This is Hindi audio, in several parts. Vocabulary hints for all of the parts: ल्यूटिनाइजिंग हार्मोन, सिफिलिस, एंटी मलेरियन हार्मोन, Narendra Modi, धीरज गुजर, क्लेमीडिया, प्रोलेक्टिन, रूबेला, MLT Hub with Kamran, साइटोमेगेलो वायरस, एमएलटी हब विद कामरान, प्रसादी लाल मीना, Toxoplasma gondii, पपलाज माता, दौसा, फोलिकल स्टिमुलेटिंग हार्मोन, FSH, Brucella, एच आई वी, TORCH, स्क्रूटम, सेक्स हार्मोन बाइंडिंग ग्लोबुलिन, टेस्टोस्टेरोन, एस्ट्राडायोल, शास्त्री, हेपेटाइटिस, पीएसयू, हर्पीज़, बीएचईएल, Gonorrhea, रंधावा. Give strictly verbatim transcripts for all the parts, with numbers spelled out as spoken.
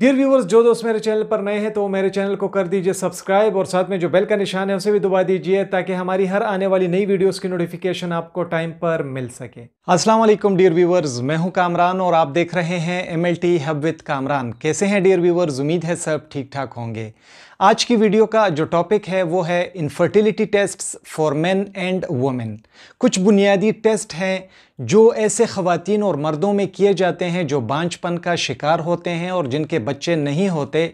डियर व्यूवर्स, जो दोस्त मेरे चैनल पर नए हैं तो मेरे चैनल को कर दीजिए सब्सक्राइब और साथ में जो बेल का निशान है उसे भी दबा दीजिए ताकि हमारी हर आने वाली नई वीडियोस की नोटिफिकेशन आपको टाइम पर मिल सके। अस्सलाम वालेकुम डियर व्यूवर्स, मैं हूं कामरान और आप देख रहे हैं एमएलटी हब विद कामरान। कैसे हैं डियर व्यूवर्स, उम्मीद है सब ठीक ठाक होंगे। आज की वीडियो का जो टॉपिक है वो है infertility tests for men and women. कुछ बुनियादी टेस्ट हैं जो ऐसे ख़वातीन और मर्दों में किए जाते हैं जो बांझपन का शिकार होते हैं और जिनके बच्चे नहीं होते।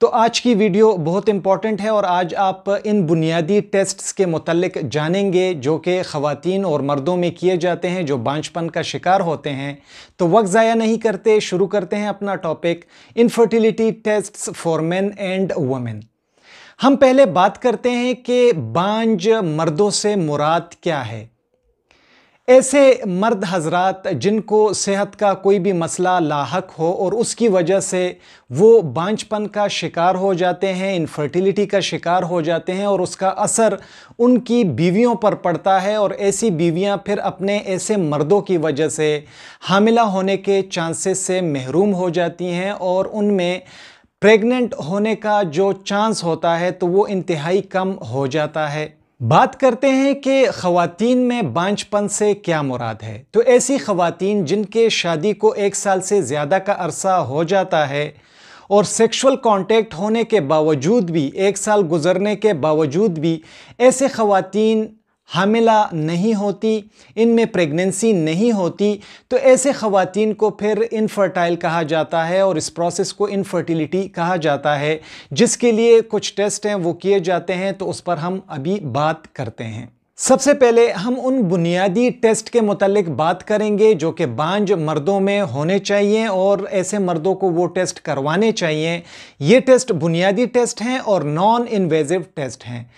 तो आज की वीडियो बहुत इम्पॉर्टेंट है और आज आप इन बुनियादी टेस्ट्स के मुतल्लिक जानेंगे जो कि ख़वातीन और मर्दों में किए जाते हैं जो बांझपन का शिकार होते हैं। तो वक्त ज़ाया नहीं करते, शुरू करते हैं अपना topic infertility tests for men and women. हम पहले बात करते हैं कि बांझ मर्दों से मुराद क्या है। ऐसे मर्द हजरात जिनको सेहत का कोई भी मसला लाहक हो और उसकी वजह से वो बांझपन का शिकार हो जाते हैं, इनफर्टिलिटी का शिकार हो जाते हैं और उसका असर उनकी बीवियों पर पड़ता है और ऐसी बीवियां फिर अपने ऐसे मर्दों की वजह से हामिला होने के चांसेस से महरूम हो जाती हैं और उनमें प्रेग्नेंट होने का जो चांस होता है तो वो इंतहाई कम हो जाता है। बात करते हैं कि ख़वातीन में बांझपन से क्या मुराद है। तो ऐसी ख़वातीन जिनके शादी को एक साल से ज़्यादा का अरसा हो जाता है और सेक्सुअल कांटेक्ट होने के बावजूद भी, एक साल गुजरने के बावजूद भी ऐसे ख़वातीन हामिला नहीं होती, इनमें प्रेगनेंसी नहीं होती, तो ऐसे ख़वातीन को फिर इनफर्टाइल कहा जाता है और इस प्रोसेस को इनफर्टिलिटी कहा जाता है, जिसके लिए कुछ टेस्ट हैं वो किए जाते हैं। तो उस पर हम अभी बात करते हैं। सबसे पहले हम उन बुनियादी टेस्ट के मुतालिक बात करेंगे जो कि बांझ मर्दों में होने चाहिए और ऐसे मर्दों को वो टेस्ट करवाने चाहिए। ये टेस्ट बुनियादी टेस्ट हैं और नॉन इन्वेजिव टेस्ट हैं।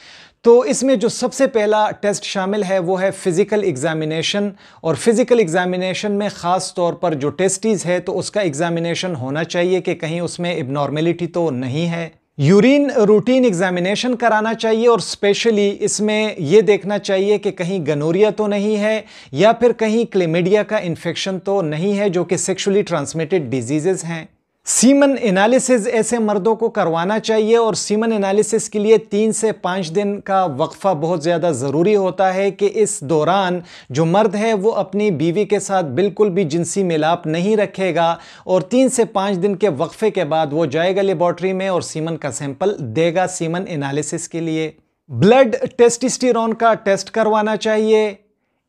तो इसमें जो सबसे पहला टेस्ट शामिल है वो है फ़िज़िकल एग्ज़ामिनेशन और फ़िज़िकल एग्ज़ामिनेशन में ख़ास तौर पर जो टेस्टीज़ है तो उसका एग्ज़ामिनेशन होना चाहिए कि कहीं उसमें एबनॉर्मेलिटी तो नहीं है। यूरिन रूटीन एग्ज़ामिनेशन कराना चाहिए और स्पेशली इसमें यह देखना चाहिए कि कहीं गनोरिया तो नहीं है या फिर कहीं क्लेमीडिया का इन्फेक्शन तो नहीं है जो कि सेक्शुअली ट्रांसमिटेड डिजीज़ हैं। सीमन एनालिसिस ऐसे मर्दों को करवाना चाहिए और सीमन एनालिसिस के लिए तीन से पाँच दिन का वक्फ़ा बहुत ज़्यादा ज़रूरी होता है कि इस दौरान जो मर्द है वो अपनी बीवी के साथ बिल्कुल भी जिनसी मिलाप नहीं रखेगा और तीन से पाँच दिन के वक्फ़े के बाद वो जाएगा लेबॉर्ट्री में और सीमन का सैंपल देगा सीमन एनालिसिस के लिए। ब्लड टेस्टिस्टेरोन का टेस्ट करवाना चाहिए,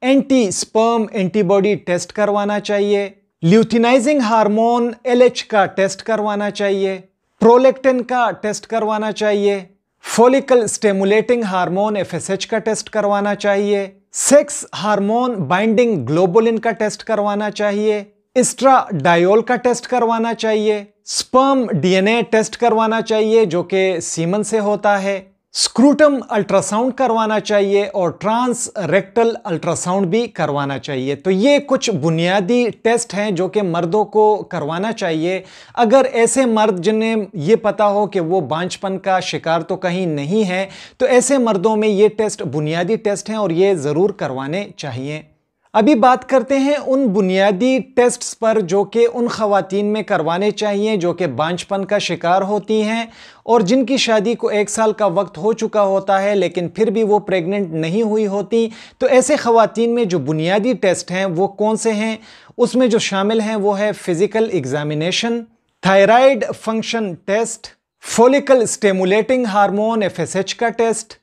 एंटी स्पर्म एंटीबॉडी टेस्ट करवाना चाहिए, ल्यूटिनाइजिंग हार्मोन एल एच का टेस्ट करवाना चाहिए, प्रोलेक्टिन का टेस्ट करवाना चाहिए, फोलिकल स्टिमुलेटिंग हार्मोन F S H का टेस्ट करवाना चाहिए, सेक्स हार्मोन बाइंडिंग ग्लोबुलिन का टेस्ट करवाना चाहिए, एस्ट्राडायोल का टेस्ट करवाना चाहिए, sperm D N A test करवाना चाहिए जो कि सीमन से होता है, स्क्रूटम अल्ट्रासाउंड करवाना चाहिए और ट्रांस रेक्टल अल्ट्रासाउंड भी करवाना चाहिए। तो ये कुछ बुनियादी टेस्ट हैं जो कि मर्दों को करवाना चाहिए अगर ऐसे मर्द जिन्हें ये पता हो कि वो बांझपन का शिकार तो कहीं नहीं है। तो ऐसे मर्दों में ये टेस्ट बुनियादी टेस्ट हैं और ये ज़रूर करवाने चाहिए। अभी बात करते हैं उन बुनियादी टेस्ट्स पर जो कि उन ख़वातीन में करवाने चाहिए जो कि बांझपन का शिकार होती हैं और जिनकी शादी को एक साल का वक्त हो चुका होता है लेकिन फिर भी वो प्रेग्नेंट नहीं हुई होती। तो ऐसे ख़वातीन में जो बुनियादी टेस्ट हैं वो कौन से हैं, उसमें जो शामिल हैं वो है physical examination, thyroid function test, फोलिकल स्टिमुलेटिंग हार्मोन F S H का टेस्ट,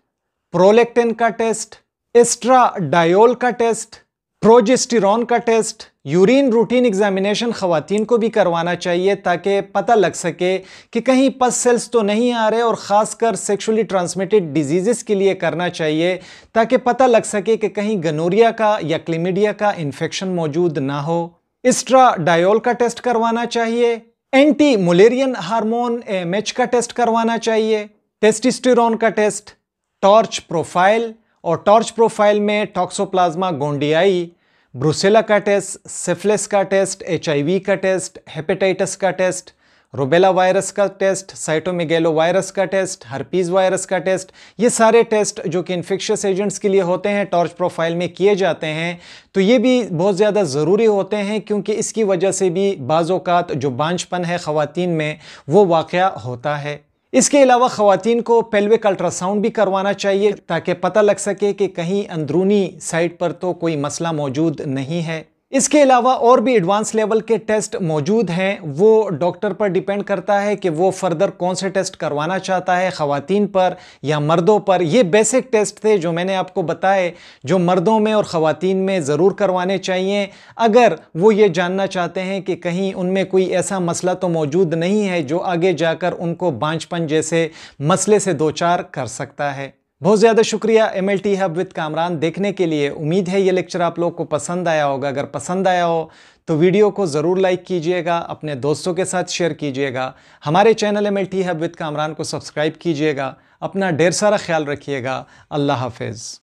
प्रोलेक्टिन का टेस्ट, एस्ट्राडायोल का टेस्ट, प्रोजेस्टेरॉन का टेस्ट। यूरिन रूटीन एग्जामिनेशन ख़वातीन को भी करवाना चाहिए ताकि पता लग सके कि कहीं पस सेल्स तो नहीं आ रहे और ख़ासकर सेक्शुअली ट्रांसमिटेड डिजीज़ के लिए करना चाहिए ताकि पता लग सके कि कहीं गनोरिया का या क्लेमीडिया का इन्फेक्शन मौजूद ना हो। एस्ट्राडायोल का टेस्ट करवाना चाहिए, एंटी मलेरियन हार्मोन A M H का टेस्ट करवाना चाहिए, टेस्टोस्टेरोन का टेस्ट, टॉर्च प्रोफाइल और टॉर्च प्रोफाइल में टॉक्सोप्लाज्मा गोंडियाई, ब्रुसेला का टेस्ट, सिफिलिस का टेस्ट, एच आई वी का टेस्ट, हेपेटाइटिस का टेस्ट, रूबेला वायरस का टेस्ट, साइटोमेगेलो वायरस का टेस्ट, हर्पीज़ वायरस का टेस्ट, ये सारे टेस्ट जो कि इन्फेक्शियस एजेंट्स के लिए होते हैं टॉर्च प्रोफाइल में किए जाते हैं। तो ये भी बहुत ज़्यादा ज़रूरी होते हैं क्योंकि इसकी वजह से भी बाज़ औक़ात जो बांझपन है ख़वातीन में वो वाक़या होता है। इसके अलावा ख़वातीन को पेल्विक अल्ट्रासाउंड भी करवाना चाहिए ताकि पता लग सके कि कहीं अंदरूनी साइड पर तो कोई मसला मौजूद नहीं है। इसके अलावा और भी एडवांस लेवल के टेस्ट मौजूद हैं, वो डॉक्टर पर डिपेंड करता है कि वो फर्दर कौन से टेस्ट करवाना चाहता है, ख़वातीन पर या मर्दों पर। ये बेसिक टेस्ट थे जो मैंने आपको बताए जो मर्दों में और ख़वातीन में ज़रूर करवाने चाहिए अगर वो ये जानना चाहते हैं कि कहीं उनमें कोई ऐसा मसला तो मौजूद नहीं है जो आगे जाकर उनको बांझपन जैसे मसले से दो चार कर सकता है। बहुत ज़्यादा शुक्रिया M L T hub with Kamran देखने के लिए। उम्मीद है ये लेक्चर आप लोग को पसंद आया होगा। अगर पसंद आया हो तो वीडियो को ज़रूर लाइक कीजिएगा, अपने दोस्तों के साथ शेयर कीजिएगा, हमारे channel M L T hub with Kamran को सब्सक्राइब कीजिएगा। अपना ढेर सारा ख्याल रखिएगा। अल्लाह हाफिज़।